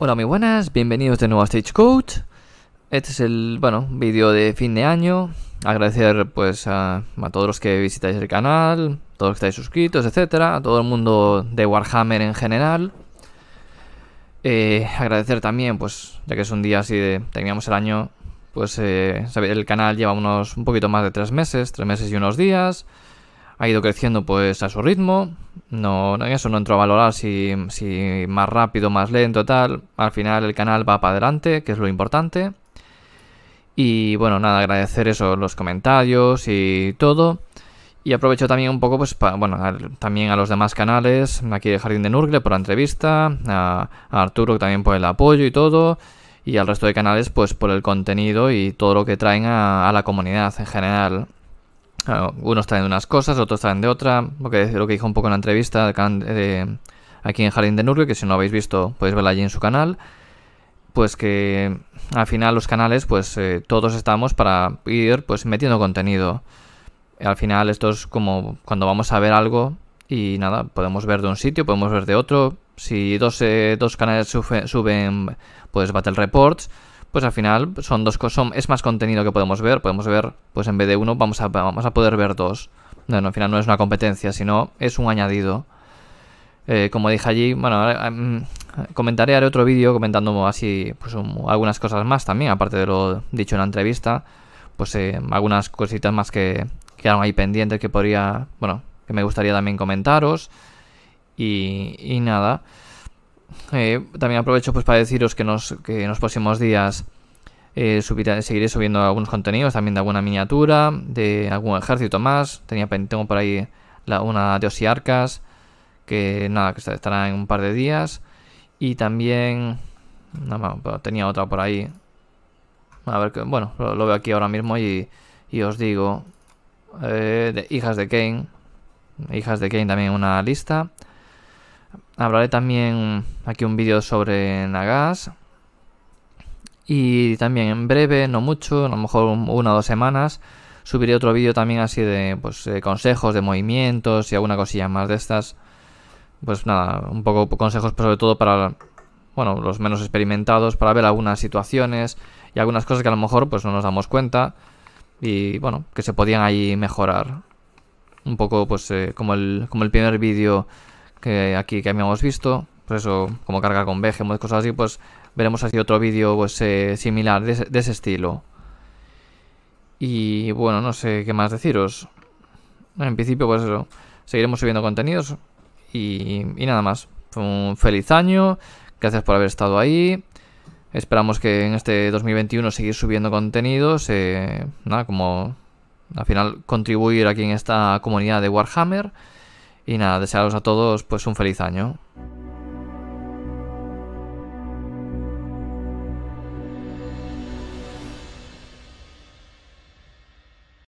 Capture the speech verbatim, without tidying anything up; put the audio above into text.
Hola, muy buenas, bienvenidos de nuevo a Stagecoach. Este es el, bueno, vídeo de fin de año. Agradecer pues a, a todos los que visitáis el canal, todos los que estáis suscritos, etcétera, a todo el mundo de Warhammer en general. Eh, agradecer también, pues, ya que es un día así de, terminamos el año, pues eh, el canal lleva unos un poquito más de tres meses, tres meses y unos días. Ha ido creciendo pues a su ritmo. No, en eso no entro a valorar si, si más rápido, más lento, tal. Al final el canal va para adelante, que es lo importante. Y bueno, nada, agradecer eso, los comentarios y todo. Y aprovecho también un poco pues para, bueno, a, también a los demás canales. Aquí de Jardín de Nurgle por la entrevista. A, a Arturo también por el apoyo y todo. Y al resto de canales pues por el contenido y todo lo que traen a, a la comunidad en general. Claro, unos traen de unas cosas, otros traen de otra, lo que, lo que dijo un poco en la entrevista de, de, aquí en Jardín de Nurgle, que si no lo habéis visto podéis verla allí en su canal, pues que al final los canales pues eh, todos estamos para ir pues metiendo contenido. Al final esto es como cuando vamos a ver algo y nada, podemos ver de un sitio, podemos ver de otro. Si dos, eh, dos canales suben, suben pues Battle Reports, pues al final son dos cosas, es más contenido que podemos ver, podemos ver, pues en vez de uno vamos a, vamos a poder ver dos. No, no, al final no es una competencia, sino es un añadido. Eh, como dije allí, bueno, eh, comentaré, haré otro vídeo comentando así pues un, algunas cosas más también, aparte de lo dicho en la entrevista, pues eh, algunas cositas más que quedaron ahí pendientes que podría, bueno, que me gustaría también comentaros y, y nada. Eh, también aprovecho pues para deciros que, nos, que en los próximos días eh, subirá, seguiré subiendo algunos contenidos, también de alguna miniatura, de algún ejército más. Tenía, tengo por ahí la, una de Osiarcas, que nada, que estará en un par de días. Y también, no, tenía otra por ahí. A ver, bueno, lo, lo veo aquí ahora mismo y, y os digo, eh, de Hijas de Khaine. Hijas de Khaine también una lista. Hablaré también aquí un vídeo sobre Nagas. Y también en breve, no mucho, a lo mejor una o dos semanas, subiré otro vídeo también así de pues, eh, consejos de movimientos y alguna cosilla más de estas. Pues nada, un poco consejos sobre todo para, bueno, los menos experimentados, para ver algunas situaciones y algunas cosas que a lo mejor pues no nos damos cuenta. Y bueno, que se podían ahí mejorar. Un poco pues eh, como, el, como el primer vídeo que aquí que habíamos visto, pues eso, como carga con vegemot, cosas así, pues veremos así otro vídeo pues eh, similar, de ese, de ese estilo. Y bueno, no sé qué más deciros. En principio pues eso, seguiremos subiendo contenidos y, y nada más. Un feliz año, gracias por haber estado ahí. Esperamos que en este dos mil veintiuno seguir subiendo contenidos, eh, nada, como al final contribuir aquí en esta comunidad de Warhammer. Y nada, desearos a todos pues un feliz año.